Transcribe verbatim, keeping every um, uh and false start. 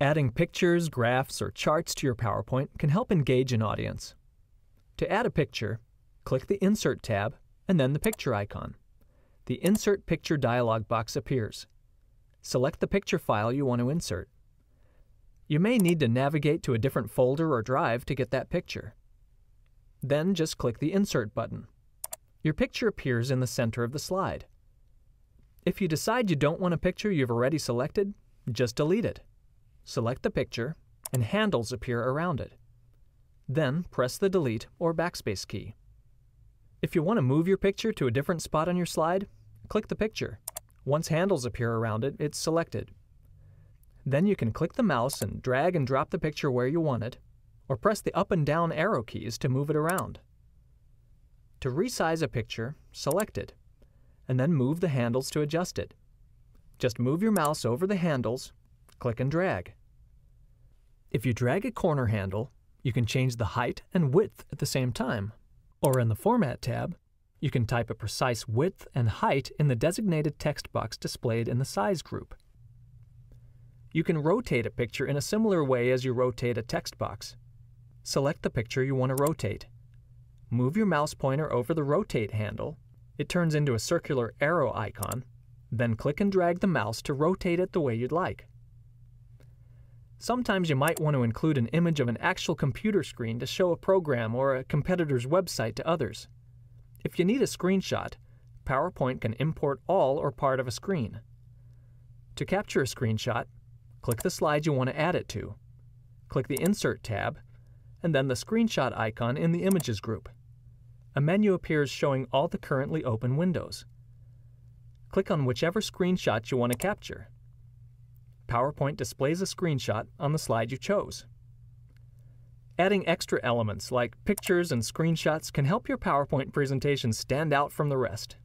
Adding pictures, graphs, or charts to your PowerPoint can help engage an audience. To add a picture, click the Insert tab and then the picture icon. The Insert Picture dialog box appears. Select the picture file you want to insert. You may need to navigate to a different folder or drive to get that picture. Then just click the Insert button. Your picture appears in the center of the slide. If you decide you don't want a picture you've already selected, just delete it. Select the picture, and handles appear around it. Then press the Delete or Backspace key. If you want to move your picture to a different spot on your slide, click the picture. Once handles appear around it, it's selected. Then you can click the mouse and drag and drop the picture where you want it, or press the up and down arrow keys to move it around. To resize a picture, select it, and then move the handles to adjust it. Just move your mouse over the handles, click and drag. If you drag a corner handle, you can change the height and width at the same time. Or in the Format tab, you can type a precise width and height in the designated text box displayed in the Size group. You can rotate a picture in a similar way as you rotate a text box. Select the picture you want to rotate. Move your mouse pointer over the Rotate handle. It turns into a circular arrow icon. Then click and drag the mouse to rotate it the way you'd like. Sometimes you might want to include an image of an actual computer screen to show a program or a competitor's website to others. If you need a screenshot, PowerPoint can import all or part of a screen. To capture a screenshot, click the slide you want to add it to. Click the Insert tab, and then the screenshot icon in the Images group. A menu appears showing all the currently open windows. Click on whichever screenshot you want to capture. PowerPoint displays a screenshot on the slide you chose. Adding extra elements like pictures and screenshots can help your PowerPoint presentation stand out from the rest.